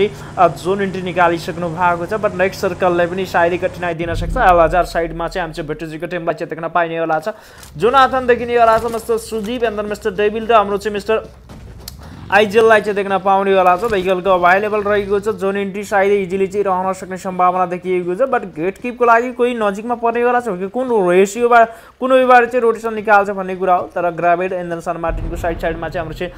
John entry निकालिसक्नु भएको छ but next सर्कलले पनि सायदै कठिनाई दिन सक्छ। 1000 साइडमा चाहिँ हामी चाहिँ भेट्टीको टेमलाई चेतकना पाइने होला छ। जोनाथन देखिने होला छ, mister Sujeev and mister Devil र हाम्रो चाहिँ मिस्टर आइजललाई चाहिँ देख्न पाउने होला छ। भेहिकलको अभाइलेबल रहेको छ, जोन इन्ट्री सायदै इजिली चाहिँ रहन सक्ने सम्भावना देखिएको छ। बट गेटकिपको लागि कोही नजिकमा पर्ने होला छ कि कुन रेसियोमा कुन उबाट चाहिँ रोटेसन निकाल्छ भन्ने कुरा हो। तर ग्राभेड एन्ड सन मार्टिनको साइडमा चाहिँ हाम्रो चाहिँ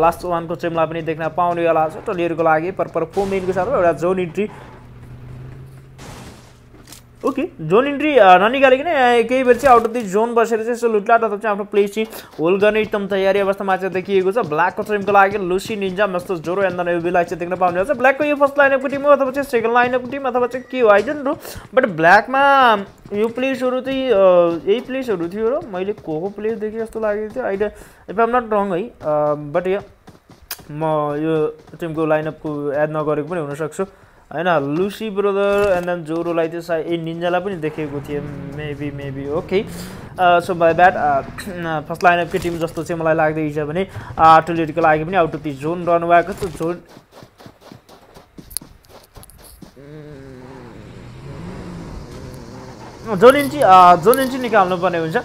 लास्ट वानको टिमलाई पनि देख्न पाउने होला छ। टोलीहरुको लागि परपर 4 मिनेटको साथमा एउटा zone entry okay zone entry ननिकालिकन केही बेर चाहिँ आउट अफ द जोन बसेर चाहिँ सो लुटलाट अथवा आफ्नो प्लेस चाहिँ होल्ड गर्ने एकदम तयारी अवस्थामा चाहिँ देखिएको छ। ब्ल्याकको टिमको लागि लुसी निन्जा मिस्टर जोरो एन्ड युबीलाई चाहिँ देख्न पाउने हुन्छ। ब्ल्याकको यो फर्स्ट लाइनअपको टिम हो अथवा चाहिँ सेकेन्ड लाइनअपको टिम अथवा चाहिँ के हो आइजन र बट ब्ल्याकमा यो प्लेसहरु चाहिँ यही प्लेसहरु थियो र मैले को को प्लेस देखे जस्तो लागेको थियो। अहिले if I am not wrong है बट यो टिमको लाइनअपको एड नगरेको पनि हुन सक्छ हैन। लुसी ब्रदर एन्ड देन जोरोलाई चाहिँ सायद ए निन्जालाई पनि देखेको थिए maybe okay so by that first लाइनअपकै टिम जस्तो चाहिँ मलाई लाग्दैछ भने टोलीहरुको लागि पनि out of the zone run भएको छ। जोन जोन इन्ट्री निकाल्नु पर्ने हुन्छ।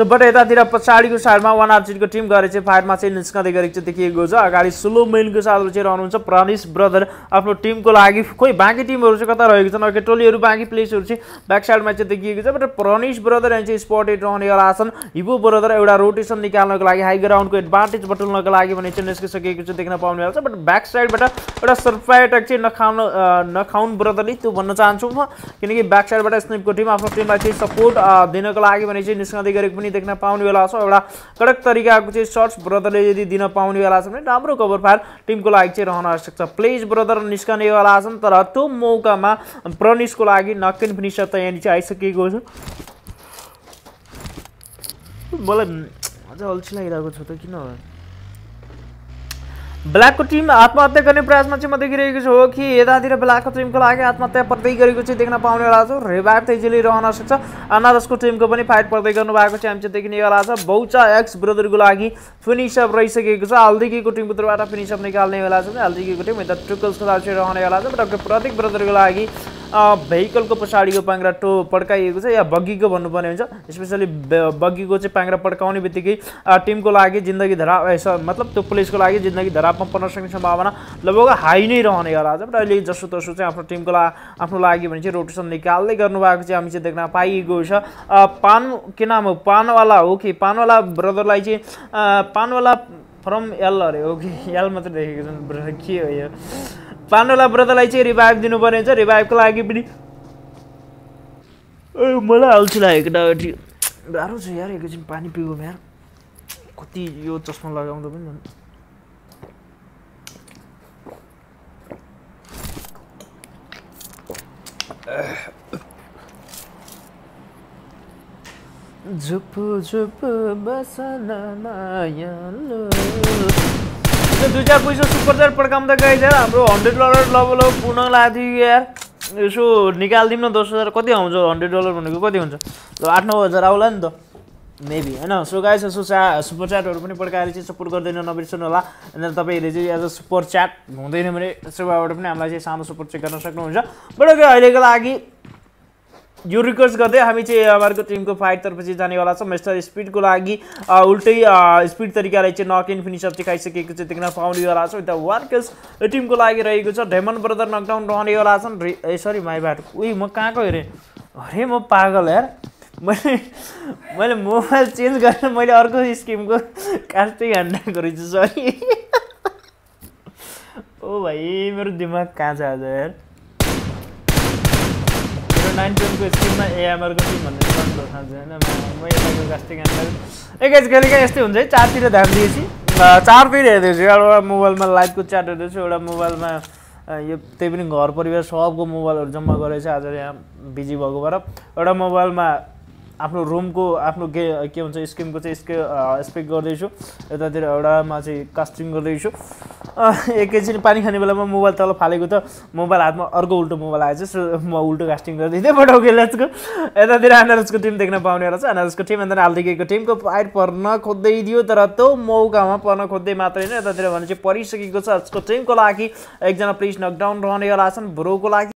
सो बट यतातिर पछाडीको साइडमा वान आर्चिटको टिम गरे चाहिँ फायरमा चाहिँ निस्कदै गरेको देखिएको छ। अगाडि स्लो मेलको साथमा चाहिँ रहनुहुन्छ प्रानिस ब्रदर आफ्नो टिमको लागि। कोही बाँकी टिमहरु चाहिँ कता रहेको छन् ओके टोलीहरु बाँकी प्लेसहरु चाहिँ ब्याक साइडमा चाहिँ देखिएको छ। बट प्रानिस ब्रदर एन्ड चाहिँ स्पटेड रहनेवाला छन्। हिबो ब्रदर एउटा रोटेसन निकाल्नको लागि हाई ग्राउन्डको एडभान्टेज बटुल्नको लागि भने चाहिँ निस्किसकेको छ देख्न पाउनुहुन्छ। बट ब्याक साइडबाट एउटा सरप्राइज अट्याक चाहिँ नखाउन ब्रदरले त्यो भन्न चाहन्छु म, किनकि ब्याक साइडबाट स्निपको टिम आफ्नो टिमलाई चाहिँ सपोर्ट दिनको लागि भने चाहिँ निस्कदै गरेको देख्न पाउने बेला छ। एउटा कडक तरिकाको चाहिँ शॉट्स ब्रदरले यदि दिन पाउने बेला छ भने राम्रो कभर फायर टिमको लागि चाहिँ रहन सक्छ। प्लेज ब्रदर निस्कने वाला छन् तर त्यो मौकामा प्रनिसको लागि नकिन फिनिशर तयारी चाहिँ आइसकेको छ। मलाई अझ अल्छी लागिरहेको छ त किन हो। ब्ल्याकको टिम आत्महत्या गर्ने प्रयासमा चाहिँ म देखिरहेको छु कि यतातिर ब्ल्याकको टिमको लागि आत्महत्या पर्दै गरेको चाहिँ देख्न पाउनेवाला छ। रिभाइभ त इजिली रहन सक्छ। अनारसको टिमको पनि फाइट पर्दै गर्नुभएको चाहिँ हामी चाहिँ देखिनेवाला छ। बौचा एक्स ब्रदरको लागि फिनिसअप रहिसकेको छ। हालदिकीको टिमको तर्फबाट फिनिसअप निकाल्नेवाला छ। हालदिकीको टिम यता ट्रुकल्सको लागि रहनेवाला छ। बट प्रतीक ब्रदरको लागि भेहिकलको पछाडिको पाङ्रा टो पड्काइएको छ या बग्गीको भन्नुपर्ने हुन्छ। स्पेसली बग्गीको चाहिँ पाङ्रा पड्काउने बित्तिकै टिमको लागि जिन्दगी धरा मतलब त्यो प्लेसको लागि जिन्दगी धरापमा पर्न सक्ने सम्भावना लगभग हाई नै रहने होला छ। बट अहिले जसोतसो चाहिँ आफ्नो टिमको आफ्नो लागि भने चाहिँ रोटेसन निकाल्दै गर्नुभएको चाहिँ हामी चाहिँ देख्न पाइएको छ। पान के नाम हो पानवाला हो कि पानवाला ब्रदरलाई चाहिँ पानवाला फ्रम एल अरे हो कि एल मात्रै देखेको छन् ब्रदर के हो यो पानवाला ब्रदरलाई चाहिँ रिभाइभ दिनुपर्ने हुन्छ। रिभाइभको लागि पनि मलाई अल्छी लागेको डाउटी गाह्रो छ यार। एकैछिन पानी पिउँ यार, कति यो चस्मा लगाउँदा पनि झुपु झुपु बसना माया दुजा पैसा सुपरचार पड्काउँदा गएछ यार। हाम्रो $100 लभलो पुनः लाथ्यो यार। यसो निकालिदिउँ न 10,000 कति आउँछ। $100 भनेको कति हुन्छ ल 8-9 हजार आउला नि त मेबी हैन। सो गाइस यसो सुपर च्याटहरु पनि पड्काएर चाहिँ सपोर्ट गर्दैन नबिर्सनु होला। अनि तपाईहरुले चाहिँ एज अ सुपर च्याट हुँदैन भने सबैबाट पनि हामीलाई चाहिँ सानो सपोर्ट चाहिँ गर्न सक्नुहुन्छ। बट ओके अहिलेको लागि यो रिक्वेस्ट गर्दै हामी चाहिँ हाम्रो टिमको फाइटतर्फ चाहिँ जानेवाला छ। मिस्टर स्पिडको लागि उल्टै स्पिड तरिकाले चाहिँ नकइन फिनिसअप चाहिँ खाइसकेको चाहिँ देख्न पाउनेवाला छ। उता वार्कर्स टिमको लागि रहेको छ। डेमन ब्रदर नकडाउन रहनेवाला छन्। ए सरी माई ब्याड उही म कहाँको हेरेँ अरे म पागल यार। मैले मोबाइल चेन्ज गरेर मैले अर्को स्किमको कास्टिङ हान्दा गरेछु सरी। ओ भाइ मेरो दिमाग कहाँ छ आज यार। 9-10 को स्किममा एएमआर को टिम भन्ने सन्तो थाहा छैन म यताको कास्टिङ एन्डर एकैज गलेका यस्तै हुन्छ है। चारतिर ध्यान दिएपछि चारतिर हेर्दैछु एउटा मोबाइलमा लाइभको च्याट हेर्दैछु, एउटा मोबाइलमा यो त्यही पनि घर परिवार सबको मोबाइलहरु जम्मा गरेछ आज यहाँ बिजी भएको भएर, एउटा मोबाइलमा आफ्नो रुमको आफ्नो के भन्छ स्क्रिनको चाहिँ स्पेक गर्दै छु यतातिर एउटामा चाहिँ कास्टिङ गर्दै छु एकैछिन पानी खाने बेलामा मोबाइल तल फालेको त मोबाइल हातमा अर्को उल्टो मोबाइल आएछ सो म उल्टो कास्टिङ गर्दै थिएँ बट ओके लेट्स गो यतातिर अनारसको टिम देख्न पाउने रहेछ अनारसको टिम अनि आल्दिकेको टिमको फाइट पर्न खोज्दै थियो तर त्यो मौकामा पर्न खोज्दै मात्र होइन यतातिर भने चाहिँ परिसकेको छ आजको टिमको लागि एकजना प्लेयर नकडाउन रहने वाला छन् ब्रोको लागि